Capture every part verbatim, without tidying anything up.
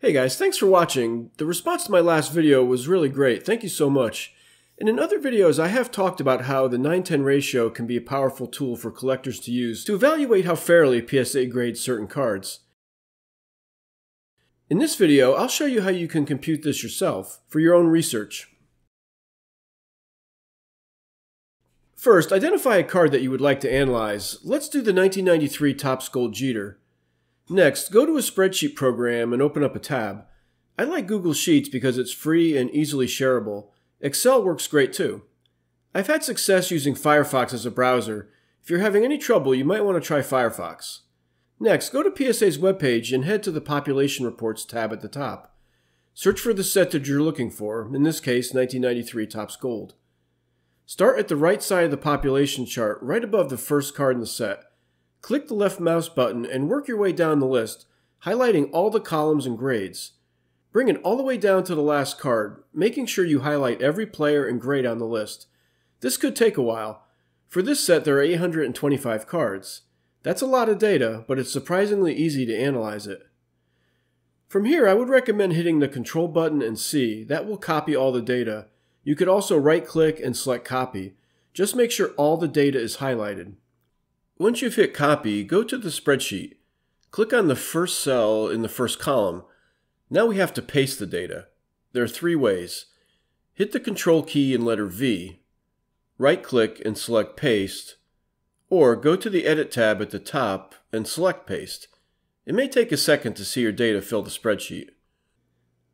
Hey guys, thanks for watching. The response to my last video was really great. Thank you so much. And in other videos, I have talked about how the nine ten ratio can be a powerful tool for collectors to use to evaluate how fairly P S A grades certain cards. In this video, I'll show you how you can compute this yourself for your own research. First, identify a card that you would like to analyze. Let's do the nineteen ninety-three Topps Gold Jeter. Next, go to a spreadsheet program and open up a tab. I like Google Sheets because it's free and easily shareable. Excel works great too. I've had success using Firefox as a browser. If you're having any trouble, you might want to try Firefox. Next, go to P S A's webpage and head to the Population Reports tab at the top. Search for the set that you're looking for, in this case nineteen ninety-three Topps Gold. Start at the right side of the population chart, right above the first card in the set. Click the left mouse button and work your way down the list, highlighting all the columns and grades. Bring it all the way down to the last card, making sure you highlight every player and grade on the list. This could take a while. For this set, there are eight hundred twenty-five cards. That's a lot of data, but it's surprisingly easy to analyze it. From here, I would recommend hitting the Control button and C. That will copy all the data. You could also right-click and select Copy. Just make sure all the data is highlighted. Once you've hit copy, go to the spreadsheet. Click on the first cell in the first column. Now we have to paste the data. There are three ways. Hit the Control key and letter V, right-click and select Paste, or go to the Edit tab at the top and select Paste. It may take a second to see your data fill the spreadsheet.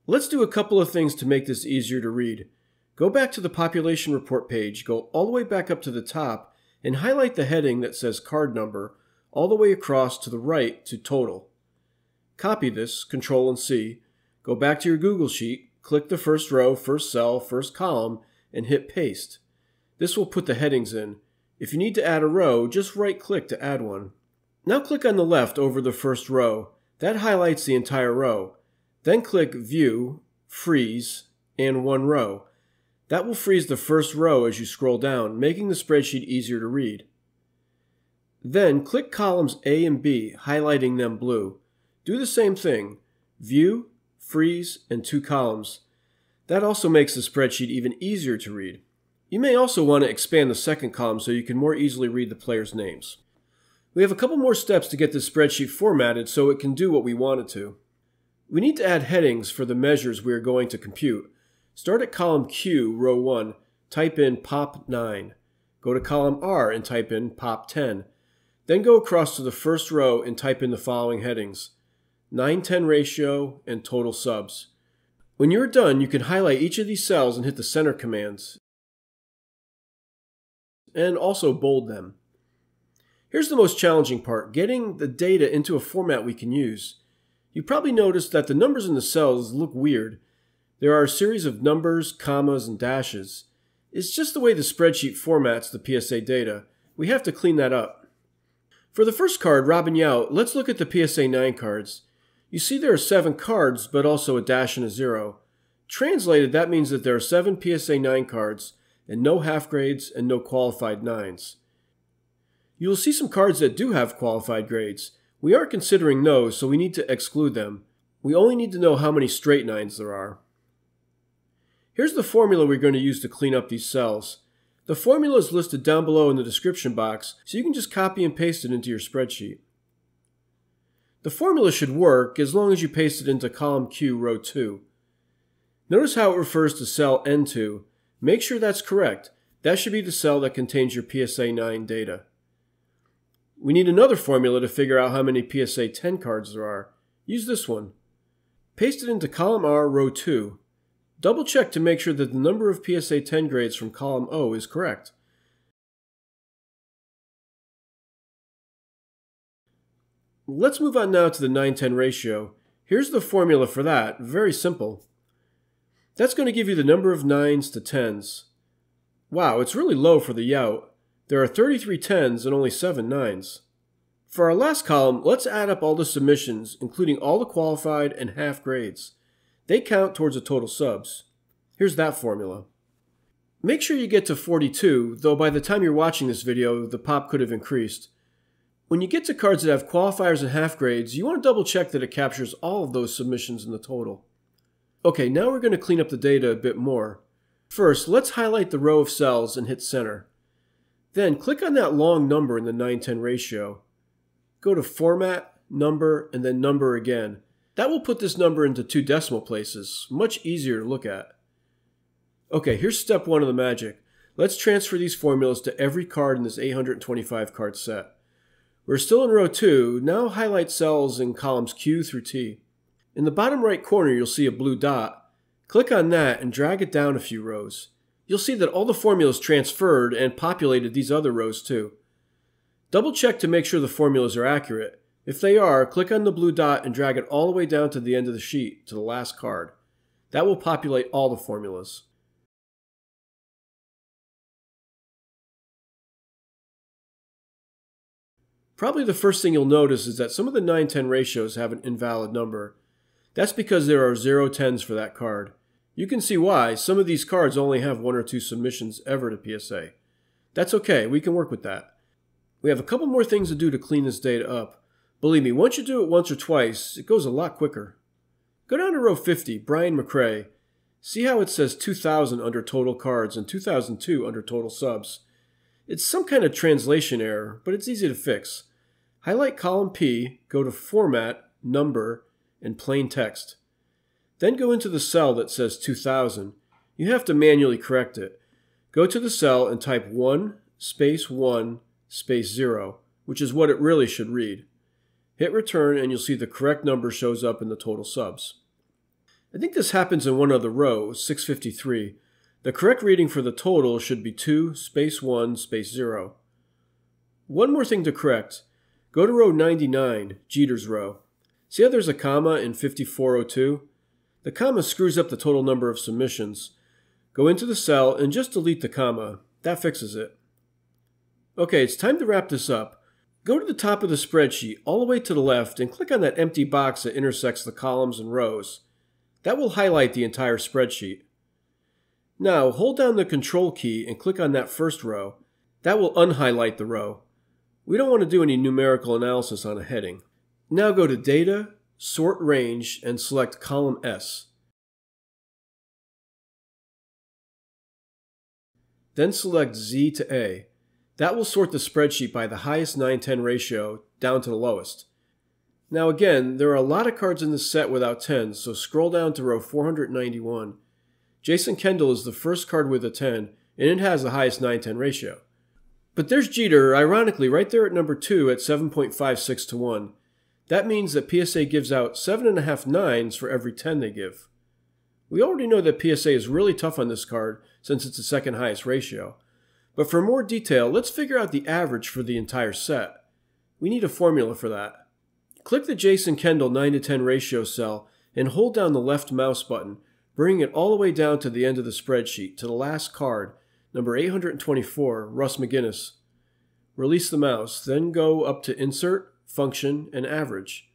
Let's do a couple of things to make this easier to read. Go back to the Population Report page, go all the way back up to the top, and highlight the heading that says card number all the way across to the right to total. Copy this, Control and C, go back to your Google Sheet, click the first row, first cell, first column, and hit paste. This will put the headings in. If you need to add a row, just right-click to add one. Now click on the left over the first row. That highlights the entire row. Then click View, Freeze, and One Row. That will freeze the first row as you scroll down, making the spreadsheet easier to read. Then click columns A and B, highlighting them blue. Do the same thing, View, Freeze, and two columns. That also makes the spreadsheet even easier to read. You may also want to expand the second column so you can more easily read the players' names. We have a couple more steps to get this spreadsheet formatted so it can do what we want it to. We need to add headings for the measures we are going to compute. Start at column Q, row one, type in P O P nine. Go to column R and type in P O P ten. Then go across to the first row and type in the following headings, nine ten ratio and total subs. When you're done, you can highlight each of these cells and hit the center commands, and also bold them. Here's the most challenging part, getting the data into a format we can use. You probably noticed that the numbers in the cells look weird. There are a series of numbers, commas, and dashes. It's just the way the spreadsheet formats the P S A data. We have to clean that up. For the first card, Robin Yao, let's look at the P S A nine cards. You see there are seven cards, but also a dash and a zero. Translated, that means that there are seven P S A nine cards, and no half grades and no qualified nines. You will see some cards that do have qualified grades. We aren't considering those, so we need to exclude them. We only need to know how many straight nines there are. Here's the formula we're going to use to clean up these cells. The formula is listed down below in the description box, so you can just copy and paste it into your spreadsheet. The formula should work as long as you paste it into column Q, row two. Notice how it refers to cell N two. Make sure that's correct. That should be the cell that contains your P S A nine data. We need another formula to figure out how many P S A ten cards there are. Use this one. Paste it into column R, row two. Double check to make sure that the number of P S A ten grades from column O is correct. Let's move on now to the nine ten ratio. Here's the formula for that, very simple. That's going to give you the number of nines to tens. Wow, it's really low for the Yao. There are thirty-three tens and only seven nines. For our last column, let's add up all the submissions, including all the qualified and half grades. They count towards the total subs. Here's that formula. Make sure you get to forty-two, though by the time you're watching this video, the pop could have increased. When you get to cards that have qualifiers and half grades, you want to double check that it captures all of those submissions in the total. Okay, now we're going to clean up the data a bit more. First, let's highlight the row of cells and hit center. Then click on that long number in the nine ten ratio. Go to Format, Number, and then Number again. That will put this number into two decimal places, much easier to look at. Okay, here's step one of the magic. Let's transfer these formulas to every card in this eight hundred twenty-five card set. We're still in row two, now highlight cells in columns Q through T. In the bottom right corner you'll see a blue dot. Click on that and drag it down a few rows. You'll see that all the formulas transferred and populated these other rows too. Double check to make sure the formulas are accurate. If they are, click on the blue dot and drag it all the way down to the end of the sheet, to the last card. That will populate all the formulas. Probably the first thing you'll notice is that some of the nine ten ratios have an invalid number. That's because there are zero tens for that card. You can see why. Some of these cards only have one or two submissions ever to P S A. That's okay, we can work with that. We have a couple more things to do to clean this data up. Believe me, once you do it once or twice, it goes a lot quicker. Go down to row fifty, Brian McRae. See how it says two thousand under total cards and two thousand two under total subs. It's some kind of translation error, but it's easy to fix. Highlight column P, go to Format, Number, and Plain Text. Then go into the cell that says two thousand. You have to manually correct it. Go to the cell and type one, space one, space zero, which is what it really should read. Hit return and you'll see the correct number shows up in the total subs. I think this happens in one other row, six fifty-three. The correct reading for the total should be two, space one, space zero. One more thing to correct. Go to row ninety-nine, Jeter's row. See how there's a comma in fifty-four oh two? The comma screws up the total number of submissions. Go into the cell and just delete the comma. That fixes it. Okay, it's time to wrap this up. Go to the top of the spreadsheet, all the way to the left, and click on that empty box that intersects the columns and rows. That will highlight the entire spreadsheet. Now, hold down the Control key and click on that first row. That will unhighlight the row. We don't want to do any numerical analysis on a heading. Now go to Data, Sort Range, and select Column S. Then select Z to A. That will sort the spreadsheet by the highest nine ten ratio down to the lowest. Now again, there are a lot of cards in this set without tens, so scroll down to row four hundred ninety-one. Jason Kendall is the first card with a ten, and it has the highest nine ten ratio. But there's Jeter, ironically, right there at number two at seven point five six to one. That means that P S A gives out seven point five nines for every ten they give. We already know that P S A is really tough on this card since it's the second highest ratio. But for more detail, let's figure out the average for the entire set. We need a formula for that. Click the Jason Kendall nine to ten ratio cell and hold down the left mouse button, bringing it all the way down to the end of the spreadsheet, to the last card, number eight hundred twenty-four, Russ McGuinness. Release the mouse, then go up to Insert, Function, and Average.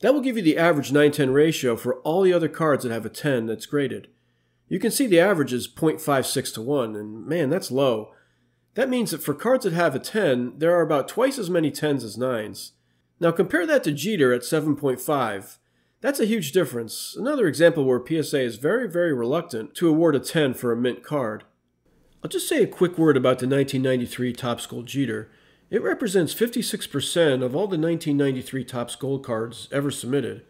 That will give you the average nine ten ratio for all the other cards that have a ten that's graded. You can see the average is zero point five six to one, and man, that's low. That means that for cards that have a ten, there are about twice as many tens as nines. Now compare that to Jeter at seven point five. That's a huge difference. Another example where P S A is very, very reluctant to award a ten for a mint card. I'll just say a quick word about the nineteen ninety-three Topps Gold Jeter. It represents fifty-six percent of all the nineteen ninety-three Topps Gold cards ever submitted.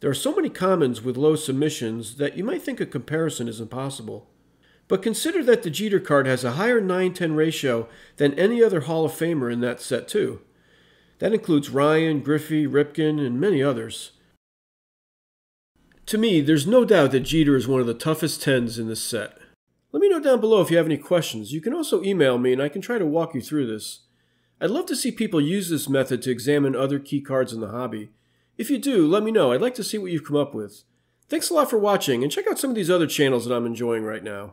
There are so many commons with low submissions that you might think a comparison is impossible. But consider that the Jeter card has a higher nine ten ratio than any other Hall of Famer in that set too. That includes Ryan, Griffey, Ripken, and many others. To me, there's no doubt that Jeter is one of the toughest tens in this set. Let me know down below if you have any questions. You can also email me and I can try to walk you through this. I'd love to see people use this method to examine other key cards in the hobby. If you do, let me know. I'd like to see what you've come up with. Thanks a lot for watching, and check out some of these other channels that I'm enjoying right now.